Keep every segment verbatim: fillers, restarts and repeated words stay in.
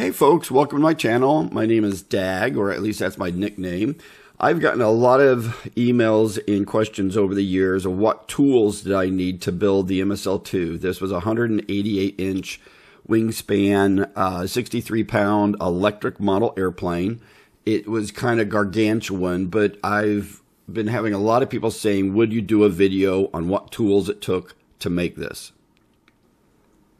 Hey folks, welcome to my channel. My name is Dag, or at least that's my nickname. I've gotten a lot of emails and questions over the years of what tools did I need to build the M S L two. This was a one hundred eighty-eight inch wingspan, uh, sixty-three pound electric model airplane. It was kind of gargantuan, but I've been having a lot of people saying, would you do a video on what tools it took to make this?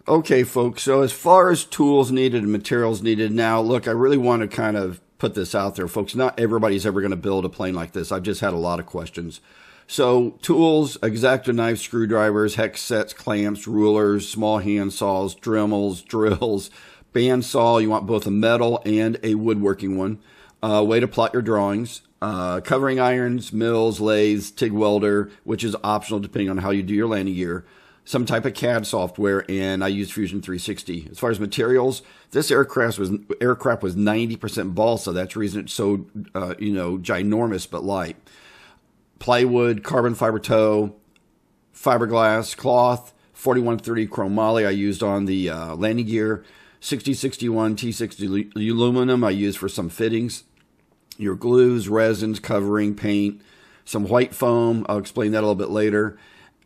Okay, folks, so as far as tools needed and materials needed, now, look, I really want to kind of put this out there, folks. Not everybody's ever going to build a plane like this. I've just had a lot of questions. So tools, X-Acto knives, screwdrivers, hex sets, clamps, rulers, small hand saws, Dremels, drills, bandsaw. You want both a metal and a woodworking one. Uh, way to plot your drawings. Uh, covering irons, mills, lathes, T I G welder, which is optional depending on how you do your landing gear. Some type of C A D software, and I used Fusion three sixty. As far as materials, this aircraft was aircraft was ninety percent balsa. That's the reason it's so uh, you know ginormous but light. Plywood, carbon fiber tow, fiberglass, cloth, forty-one thirty chromoly I used on the uh, landing gear, sixty sixty-one T six aluminum I used for some fittings, your glues, resins, covering, paint, some white foam. I'll explain that a little bit later.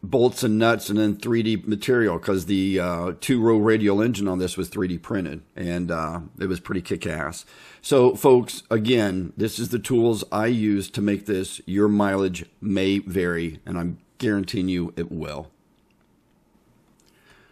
Bolts and nuts, and then three D material, because the uh, two-row radial engine on this was three D printed, and uh, it was pretty kick-ass. So, folks, again, this is the tools I use to make this. Your mileage may vary, and I'm guaranteeing you it will.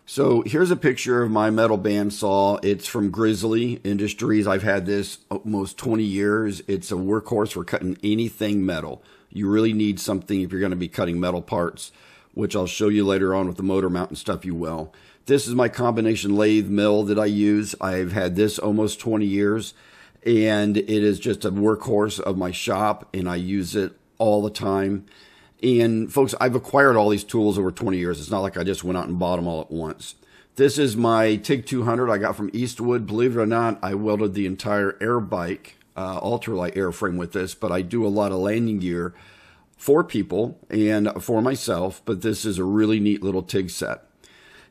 So here's a picture of my metal bandsaw. It's from Grizzly Industries. I've had this almost twenty years. It's a workhorse for cutting anything metal. You really need something if you're going to be cutting metal parts, which I'll show you later on with the motor mount and stuff you will. This is my combination lathe mill that I use. I've had this almost twenty years, and it is just a workhorse of my shop, and I use it all the time. And folks, I've acquired all these tools over twenty years. It's not like I just went out and bought them all at once. This is my T I G two hundred I got from Eastwood. Believe it or not, I welded the entire Airbike uh, ultralight airframe with this, but I do a lot of landing gear for people and for myself, but this is a really neat little T I G set.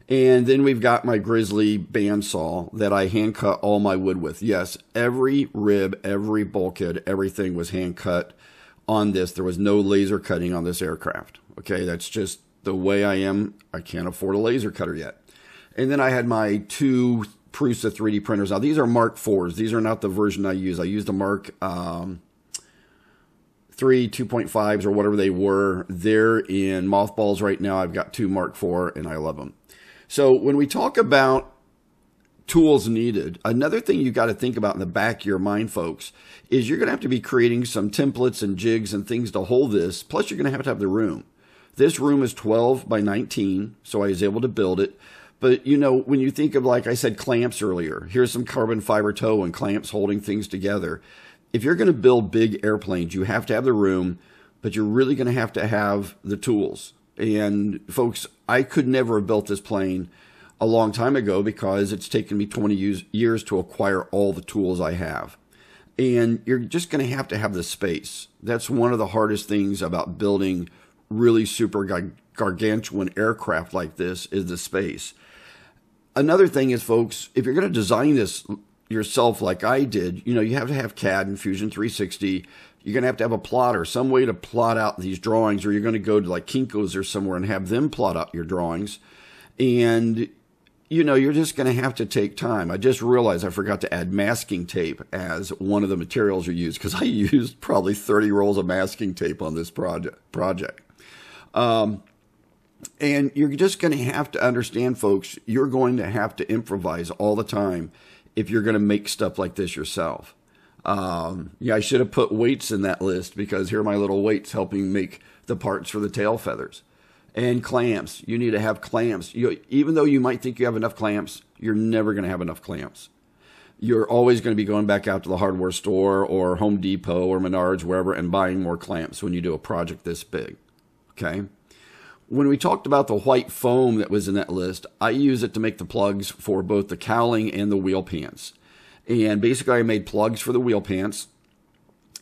And then we've got my Grizzly bandsaw that I hand cut all my wood with. Yes, every rib, every bulkhead, everything was hand cut on this. There was no laser cutting on this aircraft. Okay, that's just the way I am. I can't afford a laser cutter yet. And then I had my two Prusa three D printers. Now, these are Mark fours. These are not the version I use. I used a Mark... Um, three, two point fives, or whatever they were. They're in mothballs right now. I've got two Mark four, and I love them. So when we talk about tools needed, another thing you got to think about in the back of your mind, folks, is you're going to have to be creating some templates and jigs and things to hold this, plus you're going to have to have the room. This room is twelve by nineteen, so I was able to build it. But, you know, when you think of, like I said, clamps earlier, here's some carbon fiber tow and clamps holding things together. If you're going to build big airplanes, you have to have the room, but you're really going to have to have the tools. And folks, I could never have built this plane a long time ago because it's taken me twenty years to acquire all the tools I have. And you're just going to have to have the space. That's one of the hardest things about building really super gargantuan aircraft like this is the space. Another thing is, folks, if you're going to design this yourself like I did, you know, you have to have C A D and Fusion three sixty. You're going to have to have a plotter, some way to plot out these drawings, or you're going to go to like Kinko's or somewhere and have them plot out your drawings. And, you know, you're just going to have to take time. I just realized I forgot to add masking tape as one of the materials you use, because I used probably thirty rolls of masking tape on this project. project. Um, and you're just going to have to understand, folks, you're going to have to improvise all the time if you're going to make stuff like this yourself. Um, yeah, I should have put weights in that list, because here are my little weights helping make the parts for the tail feathers. And clamps. You need to have clamps. You, even though you might think you have enough clamps, you're never going to have enough clamps. You're always going to be going back out to the hardware store or Home Depot or Menards, wherever, and buying more clamps when you do a project this big. Okay? When we talked about the white foam that was in that list, I use it to make the plugs for both the cowling and the wheel pants. And basically, I made plugs for the wheel pants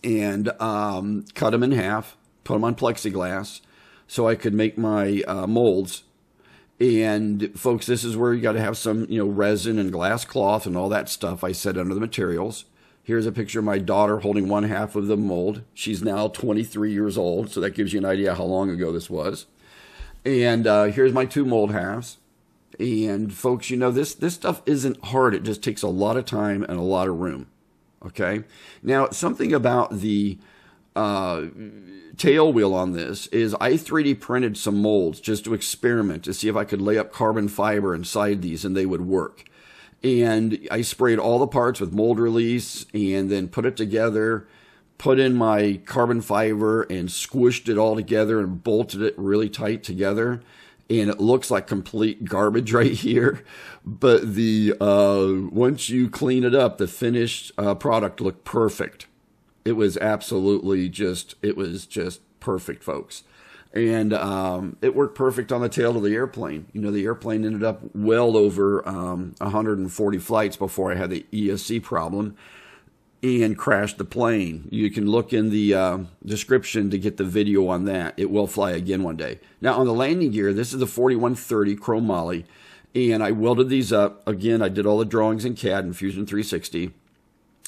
and um, cut them in half, put them on plexiglass so I could make my uh, molds. And folks, this is where you got to have some, you know, resin and glass cloth and all that stuff I said under the materials. Here's a picture of my daughter holding one half of the mold. She's now twenty-three years old, so that gives you an idea how long ago this was. And uh, here's my two mold halves. And folks, you know, this, this stuff isn't hard. It just takes a lot of time and a lot of room. Okay. Now, something about the uh, tail wheel on this is I three D printed some molds just to experiment to see if I could lay up carbon fiber inside these and they would work. And I sprayed all the parts with mold release and then put it together, put in my carbon fiber and squished it all together and bolted it really tight together. And it looks like complete garbage right here. But the uh, once you clean it up, the finished uh, product looked perfect. It was absolutely just, it was just perfect, folks. And um, it worked perfect on the tail of the airplane. You know, the airplane ended up well over um, one hundred forty flights before I had the E S C problem and crashed the plane. You can look in the uh, description to get the video on that. It will fly again one day. Now, on the landing gear, this is the forty-one thirty chromoly, and I welded these up. Again, I did all the drawings in C A D and Fusion three sixty.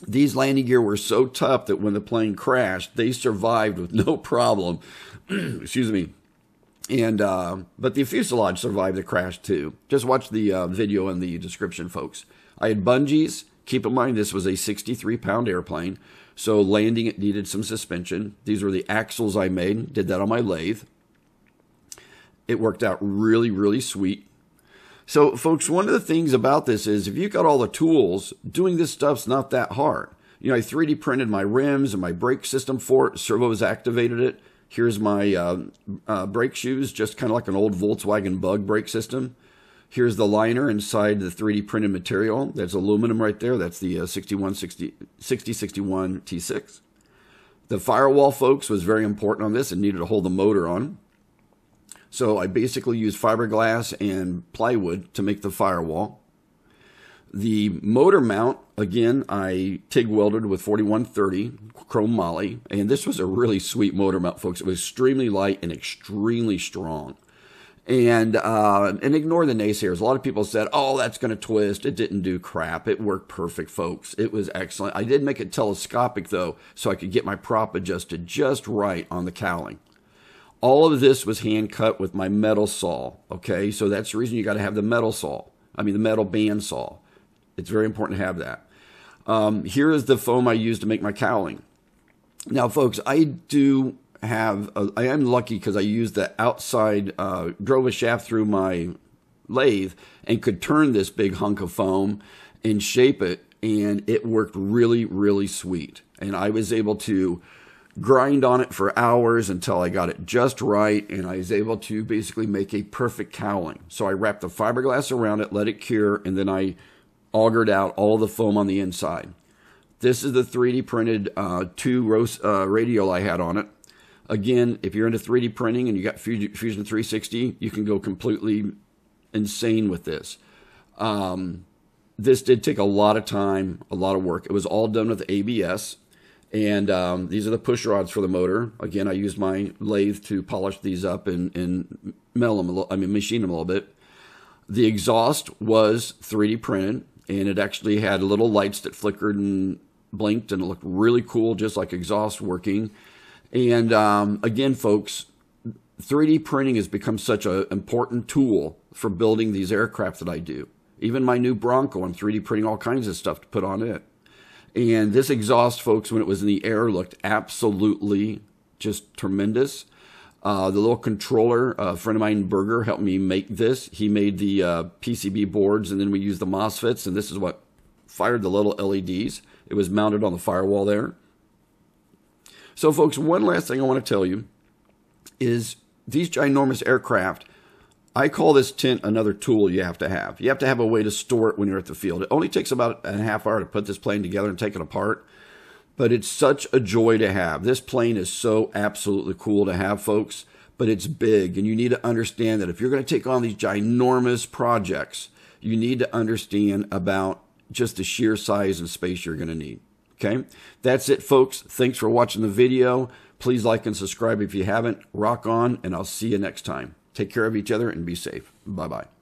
These landing gear were so tough that when the plane crashed, they survived with no problem. Excuse me. And uh, but the fuselage survived the crash too. Just watch the uh, video in the description, folks. I had bungees. Keep in mind this was a sixty-three pound airplane, so landing it needed some suspension. These were the axles I made. Did that on my lathe. It worked out really, really sweet. So, folks, one of the things about this is if you've got all the tools, doing this stuff's not that hard. You know, I three D printed my rims and my brake system for it. Servos activated it. Here's my uh, uh, brake shoes, just kind of like an old Volkswagen Bug brake system. Here's the liner inside the three D printed material. That's aluminum right there. That's the uh, sixty-one sixty, sixty sixty-one T six. The firewall, folks, was very important on this and needed to hold the motor on. So I basically used fiberglass and plywood to make the firewall. The motor mount, again, I TIG welded with forty-one thirty chromoly, and this was a really sweet motor mount, folks. It was extremely light and extremely strong. And uh, and ignore the naysayers. A lot of people said, "Oh, that's going to twist." It didn't do crap. It worked perfect, folks. It was excellent. I did make it telescopic though, so I could get my prop adjusted just right on the cowling. All of this was hand cut with my metal saw, okay? So that's the reason you got to have the metal saw. I mean, the metal band saw. It's very important to have that. Um, here is the foam I used to make my cowling. Now, folks, I do have, a, I am lucky because I used the outside, uh, drove a shaft through my lathe and could turn this big hunk of foam and shape it, and it worked really, really sweet. And I was able to grind on it for hours until I got it just right, and I was able to basically make a perfect cowling. So I wrapped the fiberglass around it, let it cure, and then I augered out all the foam on the inside. This is the three D printed uh, two rows, uh, radial I had on it. Again, if you're into three D printing and you got Fusion three sixty, you can go completely insane with this. Um, this did take a lot of time, a lot of work. It was all done with A B S. And um, these are the push rods for the motor. Again, I used my lathe to polish these up and, and melt them a little, I mean, machine them a little bit. The exhaust was three D printed, and it actually had little lights that flickered and blinked, and it looked really cool, just like exhaust working. And um, again, folks, three D printing has become such an important tool for building these aircraft that I do. Even my new Bronco, I'm three D printing all kinds of stuff to put on it. And this exhaust, folks, when it was in the air, looked absolutely just tremendous. Uh, the little controller, a friend of mine, Berger, helped me make this. He made the uh, P C B boards, and then we used the MOSFETs, and this is what fired the little L E Ds. It was mounted on the firewall there. So, folks, one last thing I want to tell you is these ginormous aircraft, I call this tent another tool you have to have. You have to have a way to store it when you're at the field. It only takes about a half hour to put this plane together and take it apart, but it's such a joy to have. This plane is so absolutely cool to have, folks, but it's big, and you need to understand that if you're going to take on these ginormous projects, you need to understand about just the sheer size and space you're going to need, okay? That's it, folks. Thanks for watching the video. Please like and subscribe if you haven't. Rock on, and I'll see you next time. Take care of each other and be safe. Bye-bye.